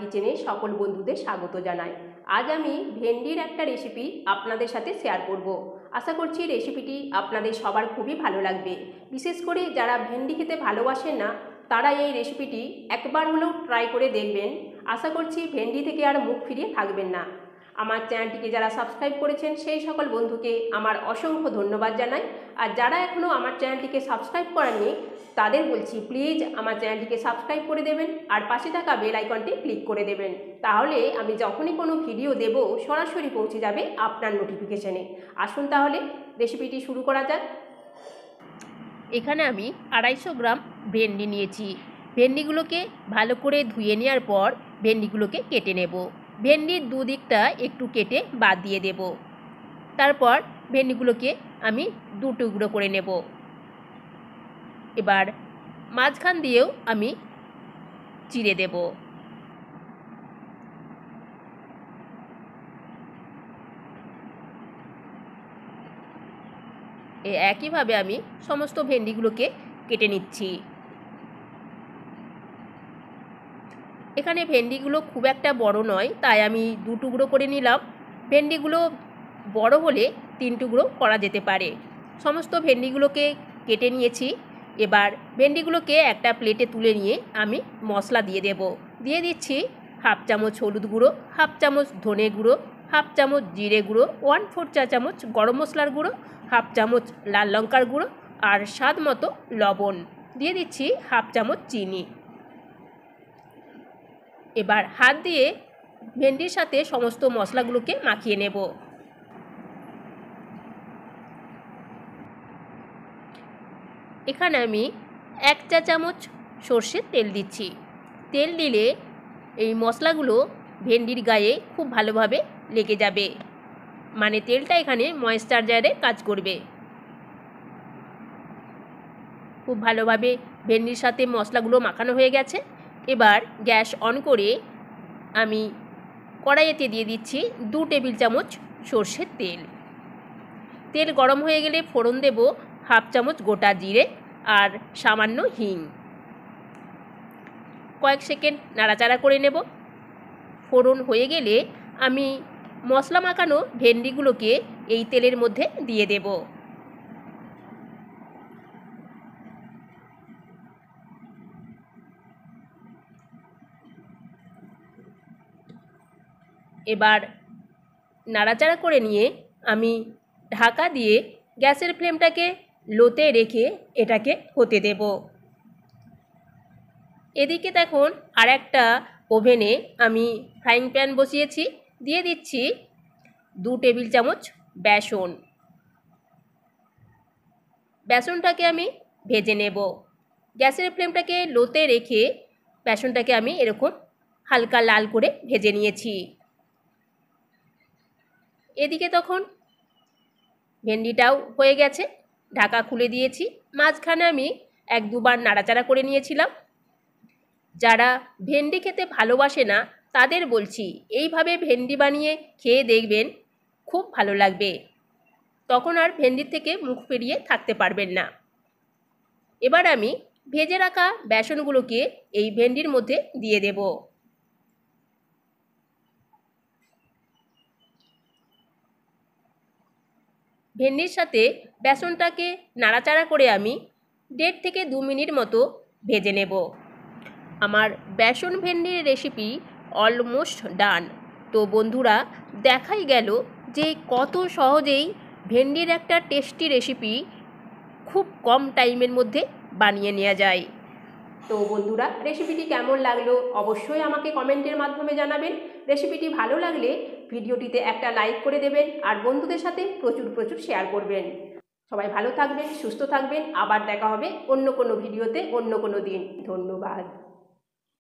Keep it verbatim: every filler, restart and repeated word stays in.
किचेने सकल बंधुदेर स्वागत जानाई। आज आमी भेंडिर एकटा रेसिपि आपनादेर साथे शेयर करब। आशा करछि रेसिपिटी आपनादेर सबार खूबई भालो लागबे। विशेष करे जारा भेंडी खेते भालोबासेन ना तारा एई रेसिपिटी एकबार हलेओ ट्राई करे देखबेन। आशा करछि भेंडी थेके आर मुख फिरिये थाकबेन ना। आमार चैनलटिके जारा सबस्क्राइब करेछेन सेई सकल बंधुके आमार असंख्य धन्यवाद जानाई। आर जारा एखोनो आमार चैनलटिके सबस्क्राइब करेननि तादेर बोलछि प्लिज आमार चैनलटिके सबस्क्राइब करे देवें और पाशे थाका बेल आइकनटी क्लिक करे देवें। ताहले आमी जखोनी कोनो भिडियो देब सरासरि पौंछे जाबे आपनार नोटिफिकेशने। आसुन ताहले रेसिपिटी शुरू करा जाक। एखाने आमी आढ़ाईशो ग्राम भेंडी नियेछि। भेंडिगुलोके भालो करे धुये नेওয়ার पर भेंडिगुलोके केटे नेब। भेंडिर दुदिकटा एकटू केटे बाद दिये देब। तारपर भेंडिगुलोके आमी दु टुकरो करे नेब। एबार माझखान दिएও आमी चिड़े देब। ए एकই ভাবে आमी समस्त भेंडिगुलोके केटे নিচ্ছি। এখানে ভেন্ডিগুলো খুব একটা বড় নয় তাই আমি দু টুকরো করে নিলাম। ভেন্ডিগুলো বড় হলে তিন টুকরো করা যেতে পারে। সমস্ত ভেন্ডিগুলোকে কেটে নিয়েছি। এবার ভেন্ডিগুলোকে একটা প্লেটে তুলে নিয়ে আমি মশলা দিয়ে দেব। দিয়ে দিচ্ছি হাফ চামচ হলুদ গুঁড়ো, হাফ চামচ ধনে গুঁড়ো, হাফ চামচ জিরে গুঁড়ো, ওয়ান ফোর চা চামচ গরম মশলার গুঁড়ো, হাফ চামচ লাল লঙ্কার গুঁড়ো আর স্বাদ মতো লবণ। দিয়ে দিচ্ছি হাফ চামচ চিনি। এবার হাত দিয়ে ভেন্ডির সাথে সমস্ত মশলাগুলোকে মাখিয়ে নেব। এখানে আমি এক চা চামচ সরষের তেল দিচ্ছি। তেল দিলে এই মশলাগুলো ভেন্ডির গায়ে খুব ভালোভাবে লেগে যাবে, মানে তেলটা এখানে ময়েশ্চারাইজারে কাজ করবে। খুব ভালোভাবে ভেন্ডির সাথে মশলাগুলো মাখানো হয়ে গেছে। এবার গ্যাস অন করে আমি কড়াইতে দিয়ে দিচ্ছি দু টেবিল চামচ সরষের তেল। তেল গরম হয়ে গেলে ফোড়ন দেব হাফ চামচ গোটা জিরে আর সামান্য হিং। কয়েক সেকেন্ড নাড়াচাড়া করে নেব। ফোড়ন হয়ে গেলে আমি মশলা মাখানো ভেন্ডিগুলোকে এই তেলের মধ্যে দিয়ে দেব। এবার নাড়াচাড়া করে নিয়ে আমি ঢাকা দিয়ে গ্যাসের ফ্লেমটাকে লোতে রেখে এটাকে হতে দেব। এদিকে তখন আর একটা ওভেনে আমি ফ্রাইং প্যান বসিয়েছি। দিয়ে দিচ্ছি দু টেবিল চামচ বেসন। বেসনটাকে আমি ভেজে নেব। গ্যাসের ফ্লেমটাকে লোতে রেখে বেসনটাকে আমি এরকম হালকা লাল করে ভেজে নিয়েছি। এদিকে তখন ভেন্ডিটাও হয়ে গেছে। ঢাকা খুলে দিয়েছি। মাঝখানে আমি এক দুবার নাড়াচাড়া করে নিয়েছিলাম। যারা ভেন্ডি খেতে ভালোবাসে না তাদের বলছি এইভাবে ভেন্ডি বানিয়ে খেয়ে দেখবেন, খুব ভালো লাগবে। তখন আর ভেন্ডির থেকে মুখ ফিরিয়ে থাকতে পারবেন না। এবার আমি ভেজে রাখা বেসনগুলোকে এই ভেন্ডির মধ্যে দিয়ে দেব। ভেন্ডির সাথে বেসনটাকে নাড়াচাড়া করে আমি দেড় থেকে দু মিনিট মতো ভেজে নেব। আমার বেসন ভেন্ডির রেসিপি অলমোস্ট ডান। তো বন্ধুরা, দেখাই গেল যে কত সহজেই ভেন্ডির একটা টেস্টি রেসিপি খুব কম টাইমের মধ্যে বানিয়ে নেওয়া যায়। তো বন্ধুরা, রেসিপিটি কেমন লাগলো অবশ্যই আমাকে কমেন্টের মাধ্যমে জানাবেন। রেসিপিটি ভালো লাগলে ভিডিওটিতে একটা লাইক করে দেবেন আর বন্ধুদের সাথে প্রচুর প্রচুর শেয়ার করবেন। সবাই ভালো থাকবেন, সুস্থ থাকবেন। আবার দেখা হবে অন্য কোনো ভিডিওতে অন্য কোনো দিন। ধন্যবাদ।